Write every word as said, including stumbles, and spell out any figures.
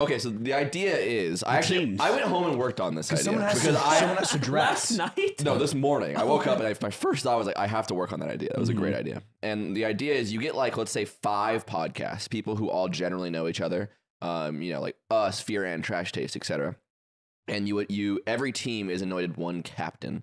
Okay, so the idea is I actually teams. I went home and worked on this idea someone has because to, I someone has to dress. Last night? No, this morning I woke up and I, my first thought was like I have to work on that idea. That was mm-hmm. a great idea. And the idea is you get like let's say five podcasts, people who all generally know each other, um, you know, like us, Fear and Trash Taste, et cetera. And you you every team is anointed one captain,